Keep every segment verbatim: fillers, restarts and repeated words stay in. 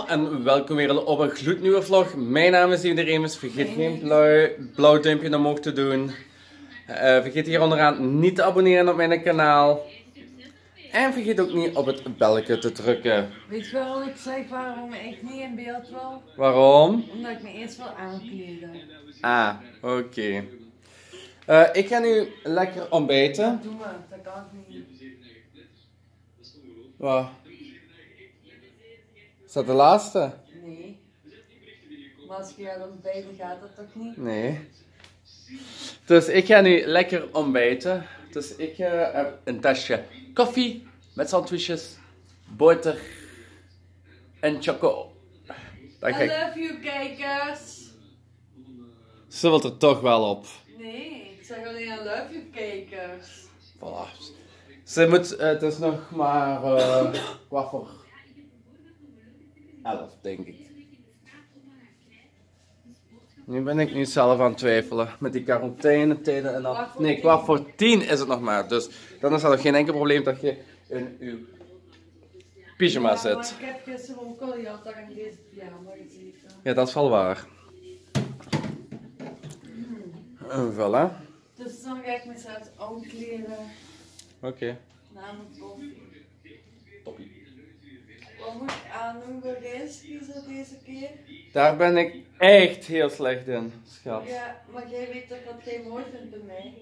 allemaal en welkom weer op een gloednieuwe vlog. Mijn naam is Dimitri Reemers. Vergeet geen blauw, blauw duimpje naar omhoog te doen. Uh, vergeet hier onderaan niet te abonneren op mijn kanaal. En vergeet ook niet op het belletje te drukken. Weet je waarom ik zeg waarom ik niet in beeld wil? Waarom? Omdat ik me eerst wil aankleden. Ah, oké. Okay. Uh, ik ga nu lekker ontbijten. Doe maar, dat kan ik niet. Wat? Is dat de laatste? Nee. Maar als je gaat ontbijten, gaat dat toch niet? Nee. Dus ik ga nu lekker ontbijten. Dus ik uh, heb een tasje koffie met sandwiches, boter en choco. Dan I ga ik... love you, kijkers! Ze wil er toch wel op. Nee, ik zeg alleen I love you, kijkers. Voilà. Ze moet, uh, het is nog maar uh, wat voor elf, denk ik. Nu ben ik nu zelf aan het twijfelen. Met die quarantainetijden en al. Nee, kwart voor tien is het nog maar. Dus dan is dat nog geen enkel probleem dat je in uw pyjama zit. Ja, maar ik heb gisteren ook al die dag in deze pyjama gezeten. Ja, dat is wel waar. Mm. En voilà. Dus dan ga ik mezelf aankleden. Oké. Okay. Namelijk koffie. Toppie. Wat moet ik aandoen voor deze kiezen deze keer? Daar ben ik echt heel slecht in, schat. Ja, maar jij weet toch dat jij mooi vindt bij mij?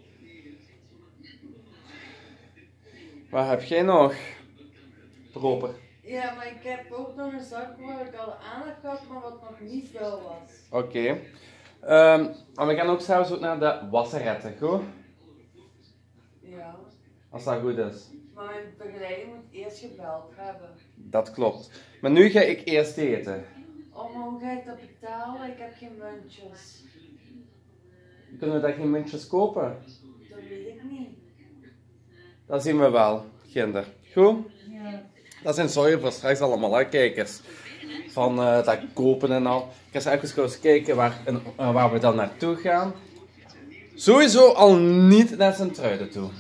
Wat heb jij nog? Proper. Ja, maar ik heb ook nog een zak waar ik al aan heb gehad, maar wat nog niet wel was. Oké. Okay. Um, en we gaan ook zelfs ook naar de wasseretten, goed? Ja. Als dat goed is. Maar mijn begeleider moet eerst gebeld hebben. Dat klopt. Maar nu ga ik eerst eten. Oh, maar hoe ga ik dat betalen? Ik heb geen muntjes. Kunnen we daar geen muntjes kopen? Dat weet ik niet. Dat zien we wel, kinder. Goed? Ja. Dat zijn sorry voor straks allemaal, hè, kijkers. Van uh, dat kopen en al. Ik ga eens even kijken waar, en, uh, waar we dan naartoe gaan. Sowieso al niet naar Sint-Truiden toe.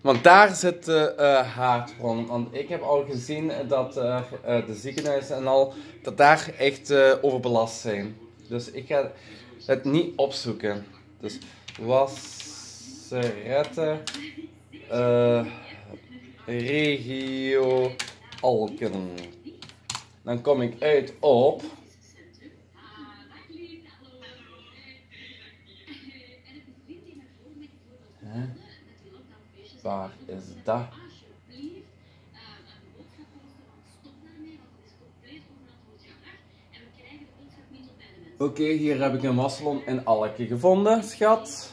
Want daar zit de uh, haardbron. Want ik heb al gezien dat uh, de ziekenhuizen en al, dat daar echt uh, overbelast zijn. Dus ik ga het niet opzoeken. Dus wasseretten, uh, regio Alken. Dan kom ik uit op... Huh? Waar is dat? Oké, okay, hier heb ik een wassalon in Alken gevonden, schat.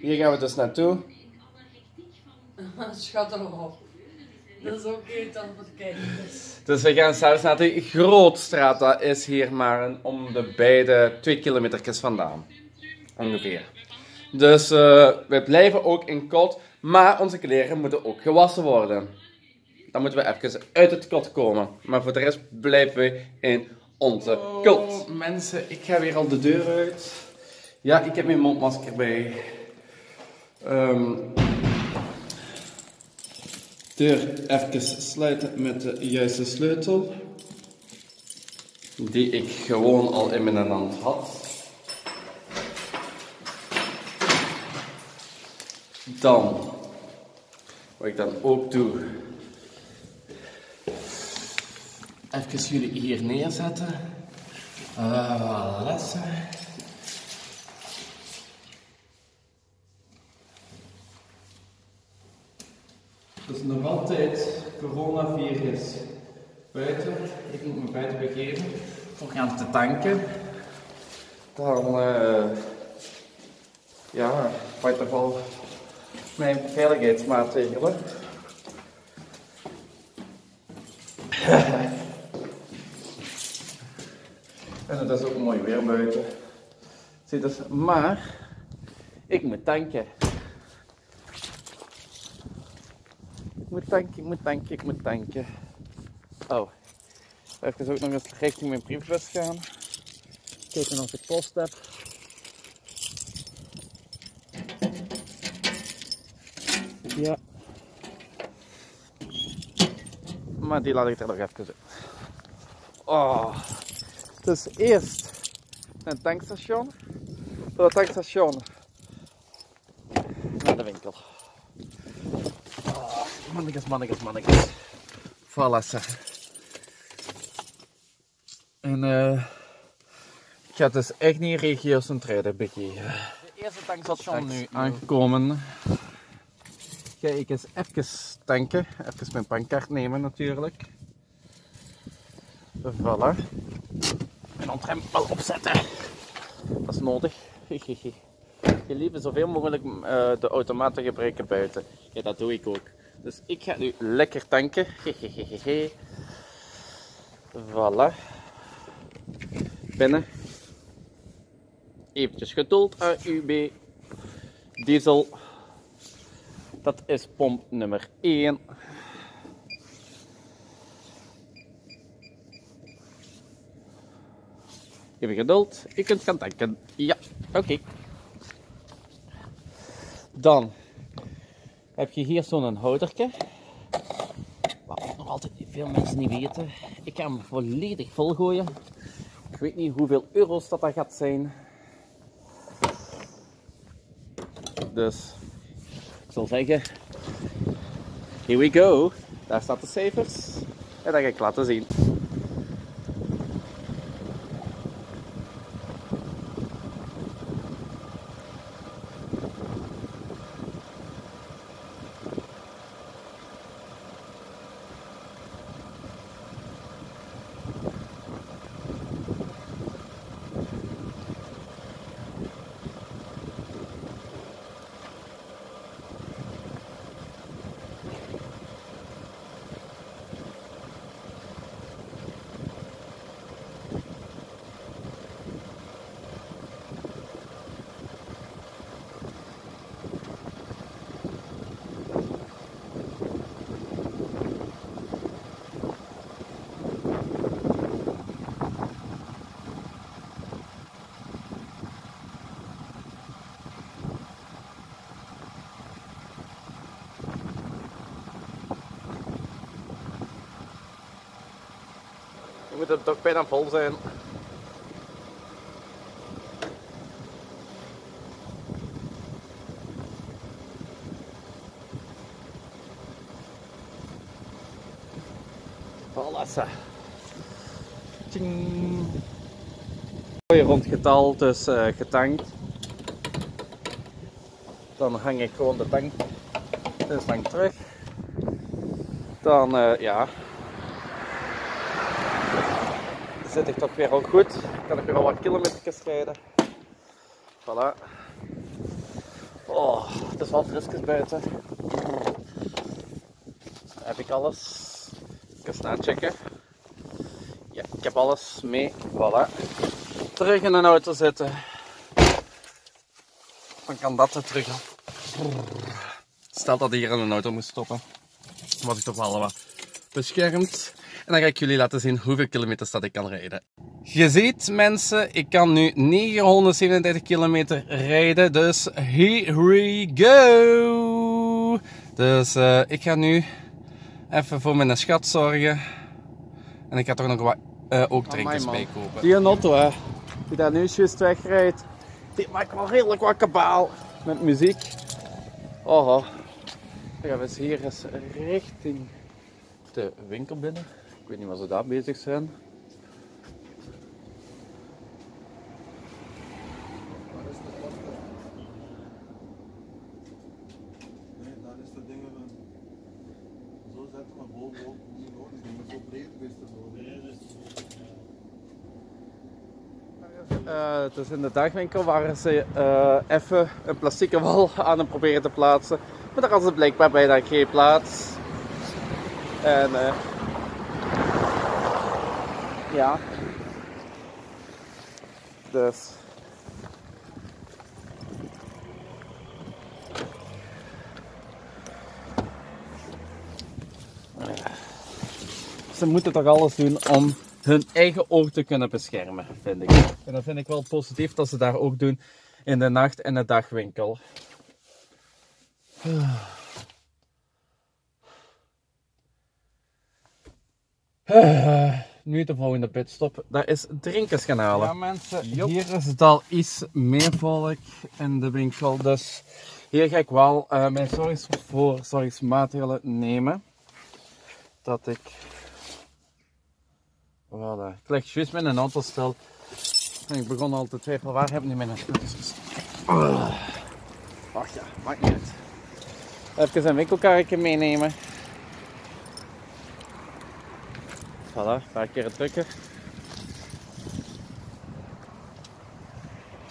Hier gaan we dus naartoe. Schat erop. Dat is ook iets dan voor de kijkers. Dus we gaan zelfs naar de Grootstraat. Dat is hier maar een, om de beide twee kilometertjes vandaan. Ongeveer. Dus uh, we blijven ook in kot, maar onze kleren moeten ook gewassen worden. Dan moeten we even uit het kot komen. Maar voor de rest blijven we in onze oh, kot. Mensen, ik ga weer al de deur uit. Ja, ik heb mijn mondmasker bij. Um, deur even sluiten met de juiste sleutel. Die ik gewoon al in mijn hand had. Dan, wat ik dan ook doe, even jullie hier neerzetten. Uh, lessen. Het is nog altijd coronavirus buiten. Ik moet me buiten begeven voor gaan te tanken. Dan, uh, ja, wat toch wel. Mijn veiligheidsmaatregelen. En het is ook mooi weer buiten. Zie dus, maar ik moet tanken. Ik moet tanken, ik moet tanken, ik moet tanken. Oh, even ook nog eens richting mijn brievenbus gaan. Kijken of ik post heb. Ja. Maar die laat ik er nog even zo. Oh. Dus eerst een tankstation. Door het tankstation naar de winkel. Oh, mannetjes, mannetjes, mannetjes. Voilà, zeg. En eh... Uh, ik ga dus echt niet regio's en treden, Bikkie. De eerste tankstation nu aangekomen. Ga ik eens even tanken. Even mijn bankkaart nemen natuurlijk. Voilà. En ontremt wel opzetten. Dat is nodig. Je lieve zoveel mogelijk uh, de automaten gebruiken buiten. Ja, dat doe ik ook. Dus ik ga nu lekker tanken. Voilà. Binnen. Eventjes geduld, A U B. Diesel. Dat is pomp nummer één. Even geduld, je kunt gaan tanken. Ja, oké. Okay. Dan heb je hier zo'n houdertje. Wat nog altijd veel mensen niet weten. Ik ga hem volledig volgooien. Ik weet niet hoeveel euro's dat, dat gaat zijn. Dus ik zal zeggen, here we go. Daar staan de cijfers. En dat ga ik laten zien. Moet het toch bijna vol zijn. Voilà. Tjing. Mooi rond getal, dus uh, getankt. Dan hang ik gewoon de tank dus lang terug. Dan uh, ja. Zit ik toch weer al goed, kan ik weer al wat kilometertjes rijden. Voilà. Oh, het is wel frisjes buiten. Heb ik alles? Even snel checken. Ja, ik heb alles mee. Voilà. Terug in een auto zitten. Dan kan dat er terug op. Stel dat ik hier in een auto moest stoppen. Dan was ik toch wel wat beschermd. En dan ga ik jullie laten zien hoeveel kilometers dat ik kan rijden. Je ziet mensen, ik kan nu negenhonderdzevenendertig kilometer rijden. Dus here we go! Dus uh, ik ga nu even voor mijn schat zorgen. En ik ga toch nog wat uh, ook drinkjes oh, bij kopen. Die auto hè, die daar nu juist wegrijdt. Die maakt wel redelijk wat kabaal. Met muziek. Oh, oh. Dan gaan we eens hier eens richting de winkel binnen. Ik weet niet waar ze daar bezig zijn. Waar is de klant? Nee, daar is de dingen van. Zo zet maar boven op. Niet nodig, die moet zo breed geweest worden. Het is in de dagwinkel waar ze uh, even een plastieke wal aan hem proberen te plaatsen. Maar daar hadden ze blijkbaar bijna geen plaats. En uh, ja, dus ze moeten toch alles doen om hun eigen oor te kunnen beschermen, vind ik. En dat vind ik wel positief dat ze daar ook doen in de nacht- en de dagwinkel. nu te vol in de pit stoppen. Dat is drinkers gaan halen. Ja mensen, Jop. Hier is het al iets meer volk in de winkel. Dus hier ga ik wel uh, mijn zorgs voor zorgsmaatregelen nemen. Dat ik... Voilà. Ik leg juist met een auto stil. En ik begon al te twijfelen, waar heb ik nu mijn scooters gestopt? Oh. Wacht ja, maakt niet uit. Even een winkelkarretje meenemen. Voilà, een paar keer drukker.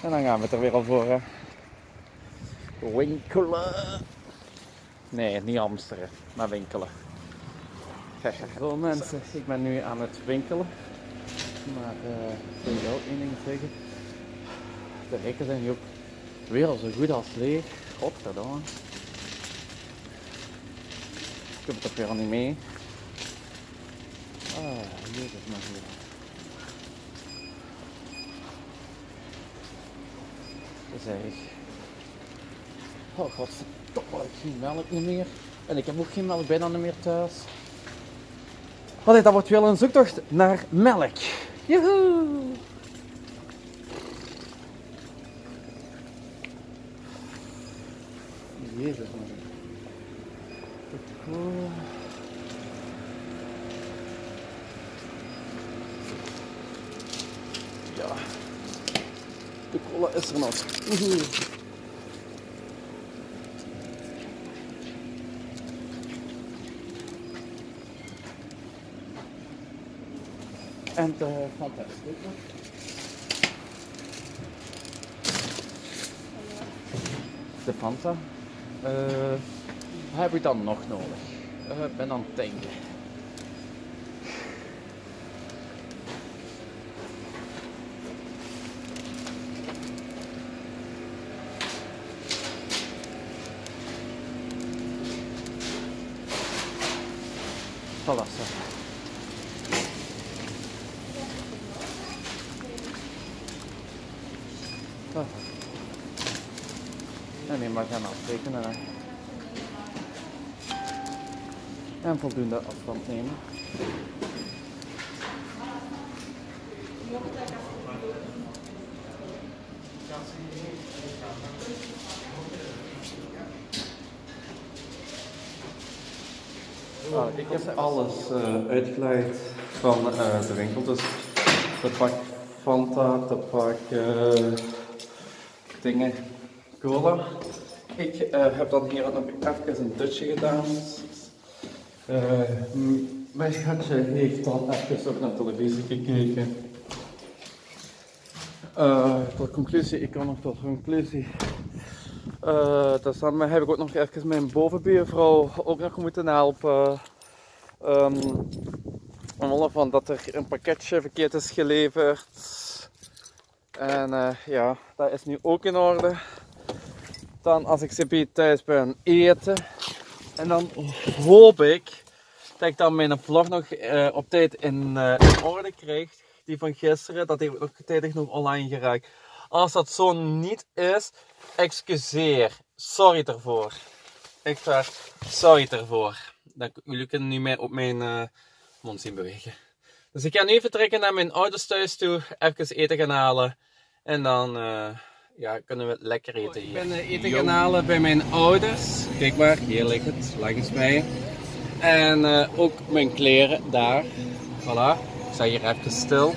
En dan gaan we het er weer al voor. Hè. Winkelen. Nee, niet hamsteren, maar winkelen. Zo mensen, ik ben nu aan het winkelen. Maar uh, ik wil wel één ding zeggen. De rekken zijn nu ook weer al zo goed als leeg. Godverdomme. Ik heb het toch weer al niet mee. Ah, jezus maar hier. Dat is erg. Oh godverdomme, ik heb geen melk niet meer. En ik heb ook geen melk bijna niet meer thuis. Allee, dat wordt wel een zoektocht naar melk. Joehoe! Jezus man. Ja. De cola is er nog. En uh, fantastisch. De Fanta. Uh, wat heb ik dan nog nodig? Uh, ik ben aan het denken. Voilà, zo. En nee, maar gaan afrekenen hè. En voldoende afstand nemen. Oh, ik heb alles uh, uitgeleid van uh, de winkel, dus de pak Fanta, de pak uh, dingen. Cola. Ik uh, heb dan hier nog even een dutje gedaan. Uh, mijn schatje heeft dan even ook naar televisie gekeken. Uh, tot conclusie, ik kan nog tot conclusie. Uh, dus dan heb ik ook nog even mijn bovenbuurvrouw ook nog moeten helpen. Um, omwille van dat er een pakketje verkeerd is geleverd. En uh, ja, dat is nu ook in orde. Dan als ik ze thuis ben eten. En dan hoop ik dat ik dan mijn vlog nog uh, op tijd in, uh, in orde krijg. Die van gisteren, dat heeft ook tijdig nog online geraakt. Als dat zo niet is, excuseer. Sorry ervoor. Echt waar, sorry ervoor. Dan, jullie kunnen niet meer op mijn uh, mond zien bewegen. Dus ik ga nu vertrekken naar mijn ouders thuis toe. Even eten gaan halen. En dan... Uh, Ja, kunnen we lekker eten hier. Ik ben eten gaan halen bij mijn ouders. Kijk maar, hier ligt het, langs mij. En uh, ook mijn kleren, daar. Voilà. Ik sta hier even stil.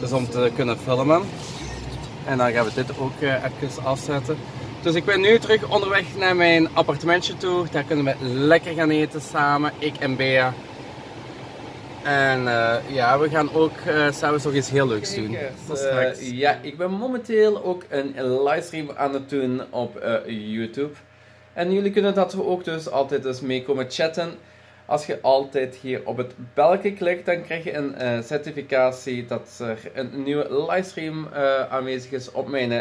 Dus om te kunnen filmen. En dan gaan we dit ook uh, even afzetten. Dus ik ben nu terug onderweg naar mijn appartementje toe. Daar kunnen we lekker gaan eten samen, ik en Bea. En uh, ja, we gaan ook uh, samen nog iets heel leuks doen. Uh, ja, ik ben momenteel ook een livestream aan het doen op uh, YouTube. En jullie kunnen dat ook dus altijd dus mee komen chatten. Als je altijd hier op het belletje klikt, dan krijg je een uh, certificatie dat er een nieuwe livestream uh, aanwezig is op mijn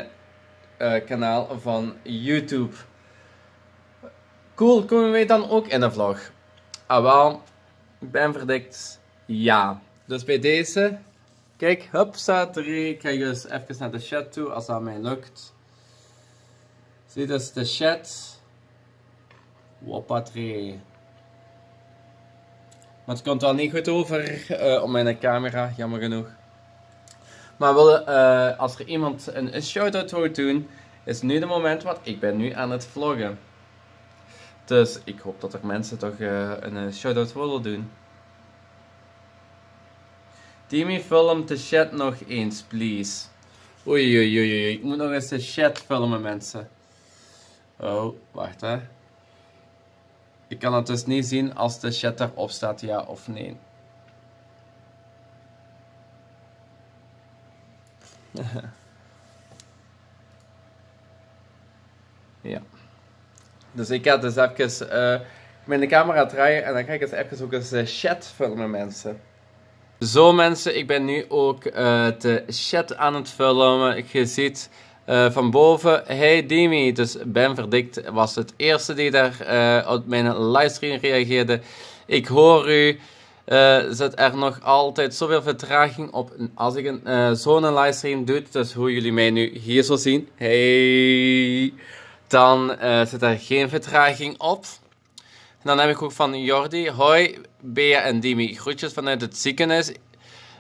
uh, kanaal van YouTube. Cool, komen wij dan ook in de vlog? Ah wel. Ben Verdict, ja. Dus bij deze, kijk, hupsa, drie. Ik ga dus even naar de chat toe, als dat mij lukt. Zie dus de chat. Woppa, drie. Maar het komt wel niet goed over uh, op mijn camera, jammer genoeg. Maar willen, uh, als er iemand een, een shout-out wil doen, is nu de moment, want ik ben nu aan het vloggen. Dus ik hoop dat er mensen toch uh, een shout-out willen doen. Dimi, film de chat nog eens, please. Oei, oei, oei, oei. Ik moet nog eens de chat filmen, mensen. Oh, wacht hè. Ik kan het dus niet zien als de chat erop staat, ja of nee. Ja. Dus ik ga dus even uh, met de camera draaien en dan ga ik eens even ook eens de chat filmen, mensen. Zo mensen, ik ben nu ook uh, de chat aan het filmen. Je ziet uh, van boven, hey Dimi, dus Ben Verdict was het eerste die daar uh, op mijn livestream reageerde. Ik hoor u, uh, zit er nog altijd zoveel vertraging op als ik een, uh, zo'n livestream doe. Dus hoe jullie mij nu hier zo zien, hey, dan uh, zit er geen vertraging op. En dan heb ik ook van Jordi, hoi Bea en Dimi, groetjes vanuit het ziekenhuis.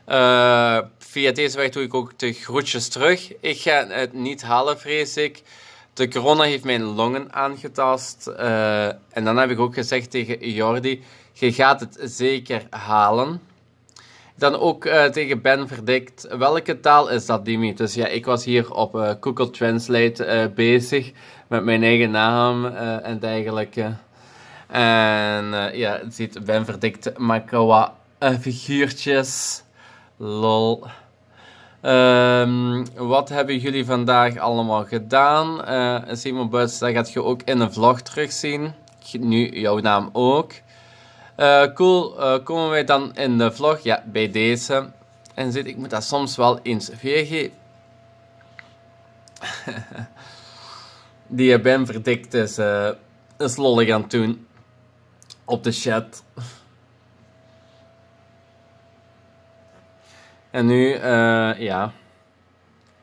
Uh, via deze weg doe ik ook de groetjes terug. Ik ga het niet halen, vrees ik. De corona heeft mijn longen aangetast. Uh, en dan heb ik ook gezegd tegen Jordi, je gaat het zeker halen. Dan ook uh, tegen Ben Verdict, welke taal is dat, Dimi? Dus ja, ik was hier op uh, Google Translate uh, bezig met mijn eigen naam uh, en dergelijke. En uh, ja, het ziet Ben Verdict Makawa uh, figuurtjes. Lol. Um, wat hebben jullie vandaag allemaal gedaan? Uh, Simon Bus, dat gaat je ook in een vlog terugzien. Nu jouw naam ook. Uh, cool, uh, komen wij dan in de vlog? Ja, bij deze. En zit ik moet dat soms wel eens V G. Die Ben Verdict is, uh, is lollig aan het doen. Op de chat. En nu, uh, ja.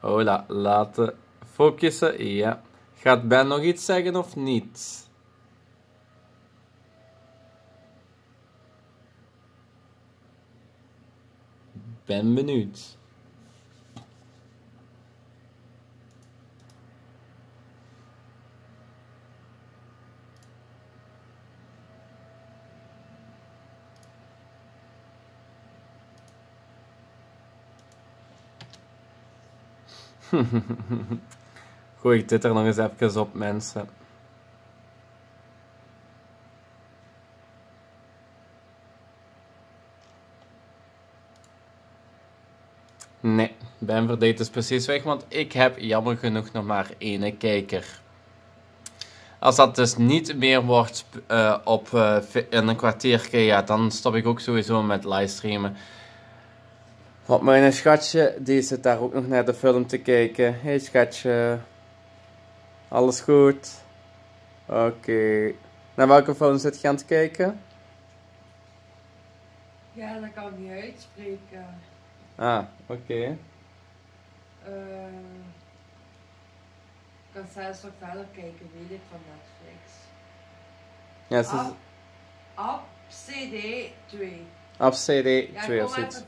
Hola, laten focussen. Ja. Gaat Ben nog iets zeggen of niet? Ben benieuwd. Gooi ik dit er nog eens even op, mensen. Nee, Ben Verdict is precies weg, want ik heb jammer genoeg nog maar één kijker. Als dat dus niet meer wordt uh, op, uh, in een kwartiertje, ja, dan stop ik ook sowieso met livestreamen. Want mijn schatje, die zit daar ook nog naar de film te kijken. Hé hey, schatje. Alles goed? Oké. Okay. Naar welke film zit je aan het kijken? Ja, dat kan ik niet uitspreken. Ah, oké. Okay. Uh, ik kan zelfs nog verder kijken, weet ik, van Netflix. Ja, ze is... Op C D twee. Op C D twee ja, of zoiets.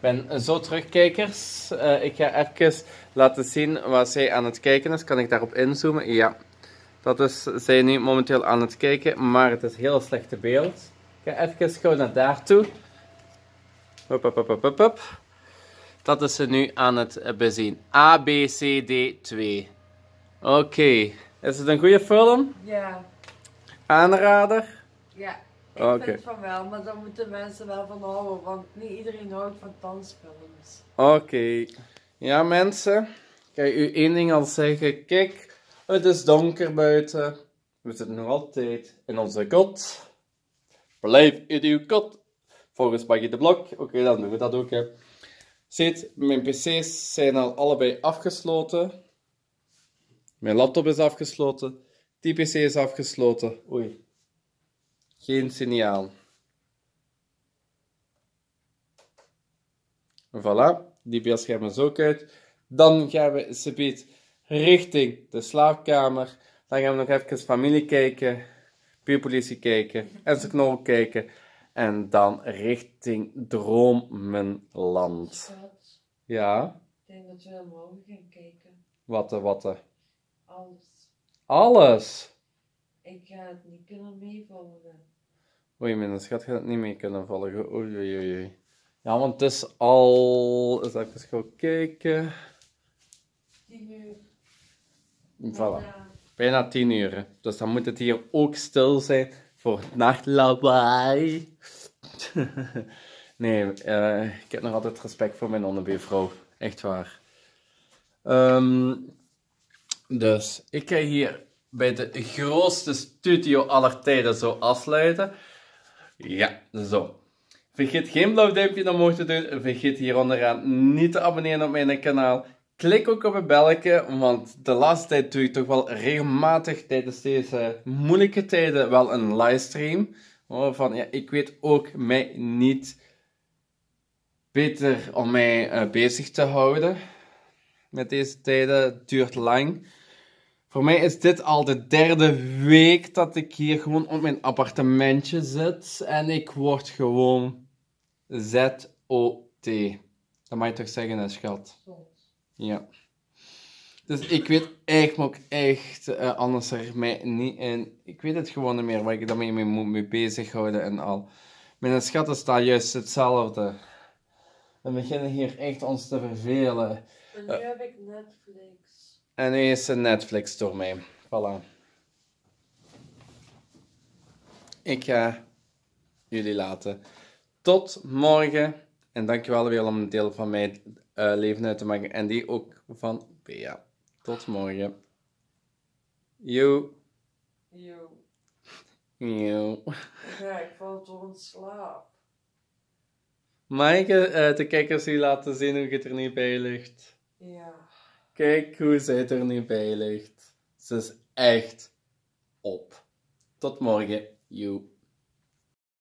Ik ben zo terugkijkers. Uh, ik ga even laten zien wat zij aan het kijken is. Kan ik daarop inzoomen? Ja. Dat is zij nu momenteel aan het kijken, maar het is heel slechte beeld. Ik ga even gewoon naar daartoe. Hop, hop, hop, hop, hop. Dat is ze nu aan het bezien. A B C D twee. Oké. Okay. Is het een goede film? Ja. Aanrader? Ja. Ik okay. vind van wel, maar daar moeten mensen wel van houden, want niet iedereen houdt van dansfilms. Oké. Okay. Ja mensen, ik ga u één ding al zeggen. Kijk, het is donker buiten. We zitten nog altijd in onze kot. Blijf in uw kot. Volgens Maggie de Blok. Oké, okay, dan doen we dat ook hè. Ziet, mijn pc's zijn al allebei afgesloten. Mijn laptop is afgesloten. Die pc is afgesloten. Oei. Geen signaal. Voilà, die beeldscherm is ook uit. Dan gaan we subiet richting de slaapkamer. Dan gaan we nog even familie kijken, puurpolitie kijken en zijn knol kijken. En dan richting Dromenland. Schat, ja? Ik denk dat we naar morgen gaan kijken. Watte, watte. Alles. Alles? Ik ga het niet kunnen meevolgen. Oei, mijn schat gaat het niet mee kunnen volgen. Oei, oei, oei. Ja, want het is al... Dus even gaan kijken. Tien uur. Voilà. Bijna tien uur. Dus dan moet het hier ook stil zijn voor het nachtlawaai. Nee, uh, ik heb nog altijd respect voor mijn onderbuurvrouw. Echt waar. Um, dus, ik ga hier bij de grootste studio aller tijden zo afsluiten. Ja, zo. Vergeet geen blauw duimpje naar omhoog te doen. Vergeet hier onderaan niet te abonneren op mijn kanaal. Klik ook op het belletje, want de laatste tijd doe ik toch wel regelmatig tijdens deze moeilijke tijden wel een livestream. Van ja, ik weet ook mij niet beter om mij uh, bezig te houden. Met deze tijden, het duurt lang. Voor mij is dit al de derde week dat ik hier gewoon op mijn appartementje zit. En ik word gewoon Z O T. Dat mag je toch zeggen, hè, schat? Ja. Dus ik weet echt, maar ook echt, uh, anders er mij niet in. Ik weet het gewoon niet meer, waar ik daarmee mee moet mee bezighouden en al. Mijn schatten staan juist hetzelfde. We beginnen hier echt ons te vervelen. En nu uh, heb ik Netflix. En nu is een Netflix door mij. Voilà. Ik ga jullie laten. Tot morgen. En dankjewel weer om een deel van mijn uh, leven uit te maken. En die ook van Bea. Tot morgen. Yo. Yo. Yo. Ja, ik val door in slaap. Mag ik uh, de kijkers hier laten zien hoe het er niet bij ligt? Ja. Kijk hoe zij er niet bij ligt. Ze is echt op. Tot morgen. Yo.